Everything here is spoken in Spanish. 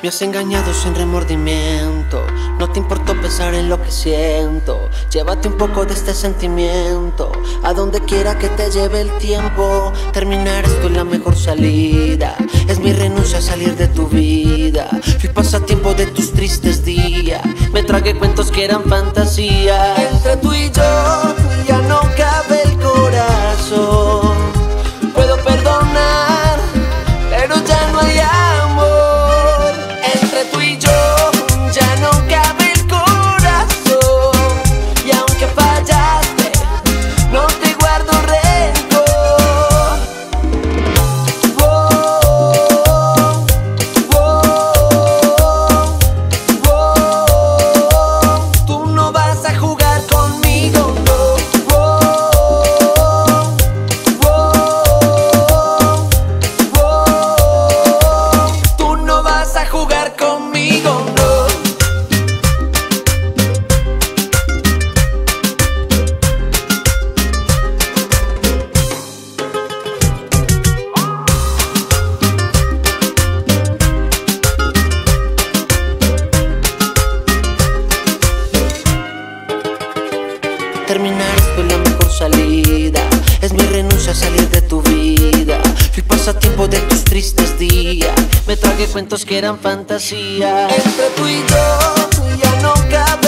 Me has engañado sin remordimiento, no te importó pensar en lo que siento. Llévate un poco de este sentimiento, a donde quiera que te lleve el tiempo. Terminar esto es la mejor salida, es mi renuncia a salir de tu vida. Fui pasatiempo de tus tristes días, me tragué cuentos que eran fantasía. Entre tú y yo ya no cabe el corazón. Puedo perdonar, pero ya no hay amor. Entre tú y yo ya no cabe el corazón. Y aunque fallaste, no te guardo rencor. Oh, oh, oh. Tú no vas a jugar conmigo. Terminar esto es la mejor salida, es mi renuncia a salir de tu vida. Fui pasatiempo de tus tristes días, me tragué cuentos que eran fantasía. Entre tú y yo ya no cabe.